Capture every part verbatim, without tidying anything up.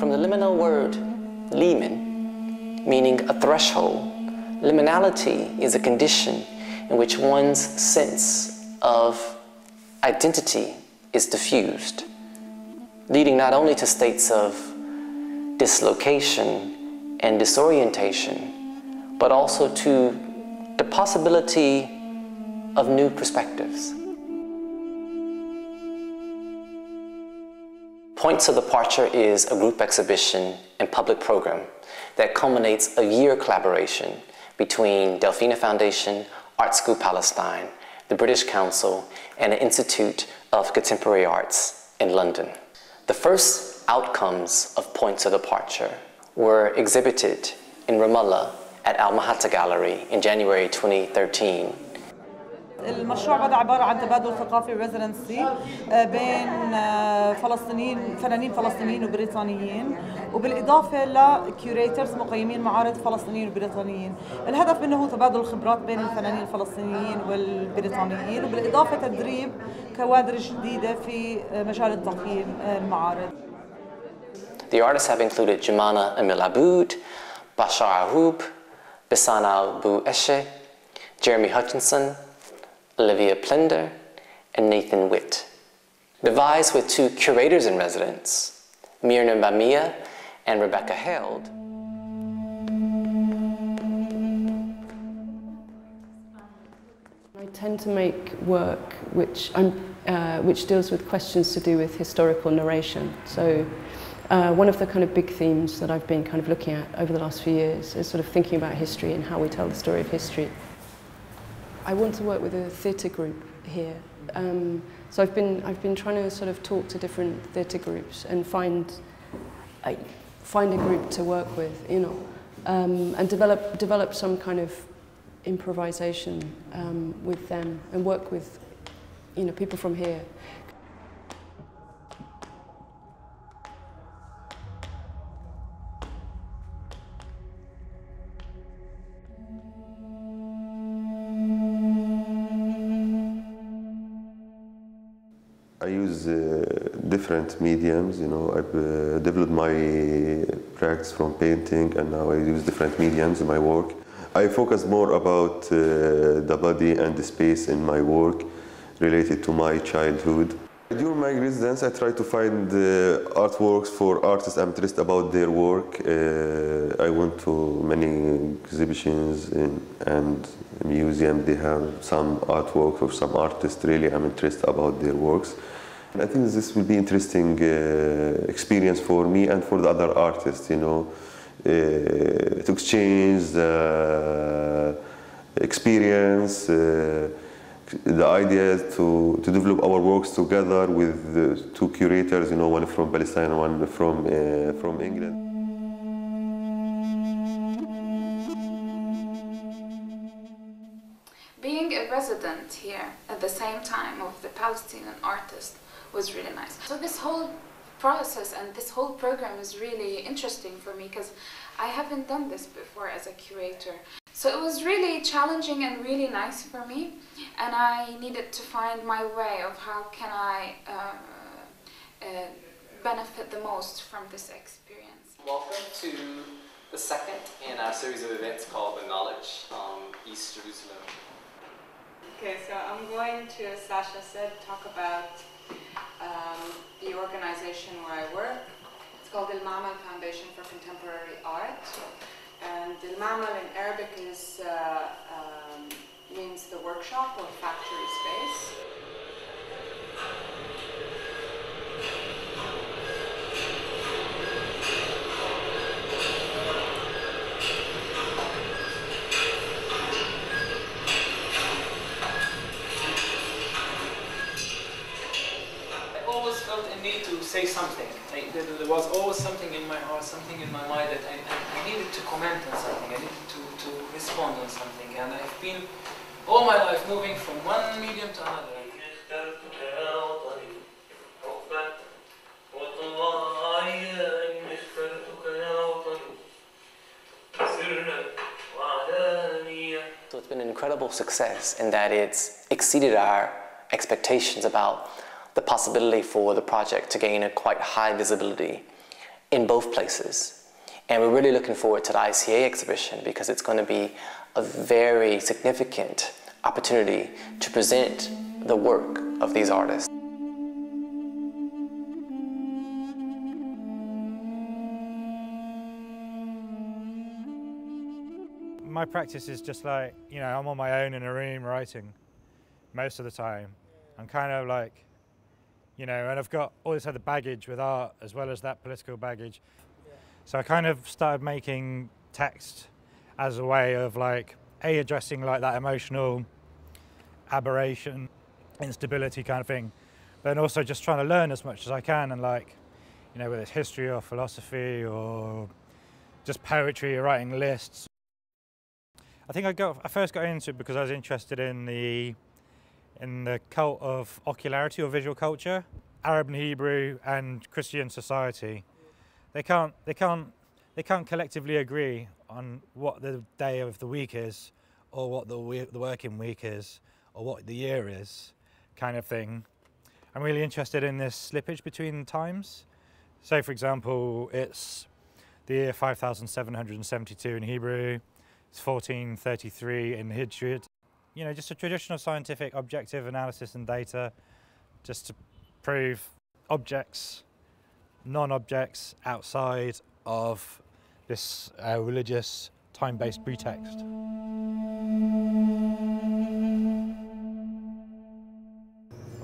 From the liminal word limin, meaning a threshold, liminality is a condition in which one's sense of identity is diffused, leading not only to states of dislocation and disorientation, but also to the possibility of new perspectives. Points of Departure is a group exhibition and public program that culminates a year collaboration between Delfina Foundation, Art School Palestine, the British Council, and the Institute of Contemporary Arts in London. The first outcomes of Points of Departure were exhibited in Ramallah at Almahatta Gallery in January twenty thirteen. المشروع بدأ عبارة عن تبادل ثقافي ريزيدنسي بين فلسطينيين فنانين فلسطينيين وبريطانيين وبالإضافة لكيوريترز مقيمين معارض فلسطينيين وبريطانيين. الهدف منه هو تبادل الخبرات بين الفنانين الفلسطينيين والبريطانيين وبالإضافة تدريب كوادر جديدة في مجال التقييم المعارض. The artists have included Jumana Emil Abboud, Bashar Alhroub, Bisan Abu Eisheh, Jeremy Hutchinson, Olivia Plender, and Nathan Witt. Devised with two curators in residence, Mirna Bamiya and Rebecca Held. I tend to make work which, I'm, uh, which deals with questions to do with historical narration. So uh, one of the kind of big themes that I've been kind of looking at over the last few years is sort of thinking about history and how we tell the story of history. I want to work with a theatre group here, um, so I've been I've been trying to sort of talk to different theatre groups and find I, find a group to work with, you know, um, and develop develop some kind of improvisation um, with them and work with, you know, people from here. I use uh, different mediums, you know. I've uh, developed my practice from painting and now I use different mediums in my work. I focus more about uh, the body and the space in my work related to my childhood. During my residence I try to find uh, artworks for artists I'm interested about their work. Uh, I went to many exhibitions in, and museum. They have some artwork of some artists. Really I'm interested about their works. I think this will be interesting uh, experience for me and for the other artists, you know, uh, to exchange the experience, uh, the idea to, to develop our works together with the two curators, you know, one from Palestine and one from, uh, from England. Being a resident here at the same time of the Palestinian artist was really nice. So this whole process and this whole program is really interesting for me because I haven't done this before as a curator. So it was really challenging and really nice for me, and I needed to find my way of how can I uh, uh, benefit the most from this experience. Welcome to the second in our series of events called The Knowledge, um, East Jerusalem. Okay, so I'm going to, as Sasha said, talk about um, the organization where I work. It's called Al Mamal Foundation for Contemporary Art. And Al Mamal in Arabic is, uh, um, means the workshop or factory space. I always felt a need to say something. I, there, there was always something in my heart, something in my mind that I, I I needed to comment on something, I needed to, to respond on something, and I've been all my life moving from one medium to another. So it's been an incredible success in that it's exceeded our expectations about the possibility for the project to gain a quite high visibility in both places. And we're really looking forward to the I C A exhibition because it's going to be a very significant opportunity to present the work of these artists. My practice is just like, you know, I'm on my own in a room writing most of the time. I'm kind of like, you know, and I've got all this other baggage with art as well as that political baggage. Yeah. So I kind of started making text as a way of like, A, addressing like that emotional aberration, instability kind of thing, but also just trying to learn as much as I can and like, you know, whether it's history or philosophy or just poetry or writing lists. I think I got I first got into it because I was interested in the in the cult of ocularity or visual culture, Arab and Hebrew and Christian society. They can't they can't they can't collectively agree on what the day of the week is, or what the we the working week is, or what the year is, kind of thing. I'm really interested in this slippage between times. So, for example, it's the year five thousand seven hundred seventy-two in Hebrew. It's fourteen thirty-three in Hijri. You know, just a traditional scientific objective analysis and data just to prove objects, non-objects outside of this uh, religious time-based pretext. I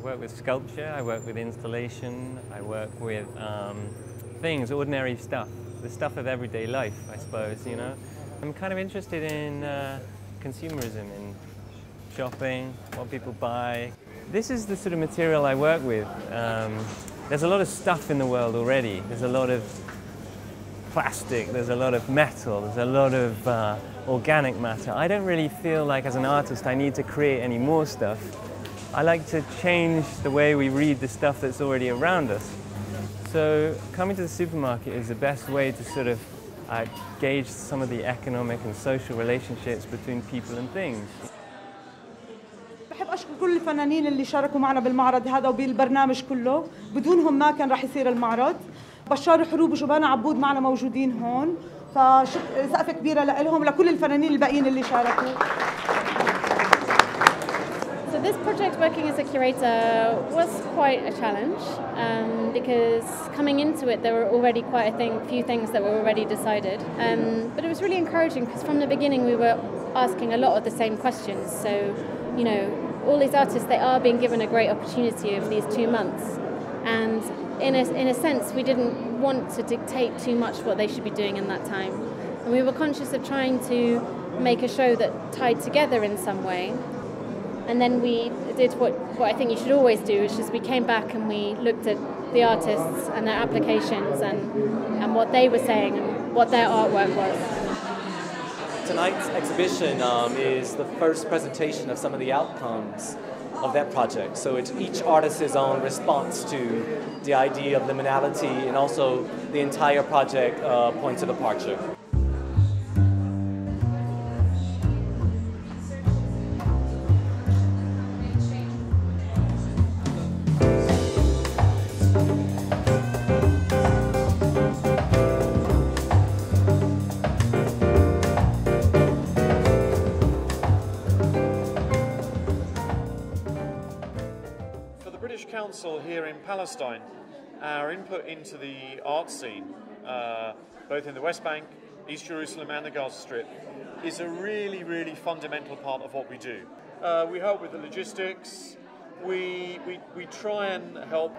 work with sculpture, I work with installation, I work with um, things, ordinary stuff, the stuff of everyday life, I suppose, you know. I'm kind of interested in uh, consumerism, in shopping, what people buy. This is the sort of material I work with. Um, there's a lot of stuff in the world already. There's a lot of plastic, there's a lot of metal, there's a lot of uh, organic matter. I don't really feel like as an artist I need to create any more stuff. I like to change the way we read the stuff that's already around us. So coming to the supermarket is the best way to sort of I gauged some of the economic and social relationships between people and things. بحب أشكر كل الفنانين اللي شاركوا معنا بالمعرض هذا وبالبرنامج كله، بدونهم ما كان راح يصير المعرض. بشار حروب وجمانة عبود معنا موجودين هون، فسقفة كبيرة لهم لكل الفنانين الباقيين اللي شاركوا. So this project, working as a curator, was quite a challenge um, because coming into it there were already quite a thing, few things that were already decided. Um, but it was really encouraging because from the beginning we were asking a lot of the same questions. So, you know, all these artists, they are being given a great opportunity over these two months. And in a, in a sense we didn't want to dictate too much what they should be doing in that time. And we were conscious of trying to make a show that tied together in some way. And then we did what, what I think you should always do, which is we came back and we looked at the artists and their applications and, and what they were saying and what their artwork was. Tonight's exhibition um, is the first presentation of some of the outcomes of that project. So it's each artist's own response to the idea of liminality and also the entire project uh, points of departure. Council here in Palestine, our input into the art scene, uh, both in the West Bank, East Jerusalem and the Gaza Strip, is a really, really fundamental part of what we do. Uh, we help with the logistics, we, we, we try and help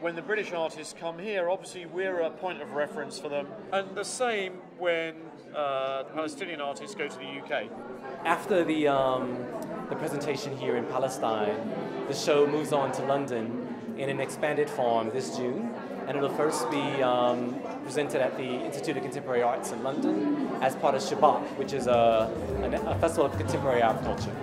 when the British artists come here. Obviously we're a point of reference for them, and the same when uh, Palestinian artists go to the U K. After the, um, the presentation here in Palestine, the show moves on to London in an expanded form this June, and it'll first be um, presented at the Institute of Contemporary Arts in London as part of Shubbak, which is a, a, a festival of contemporary art culture.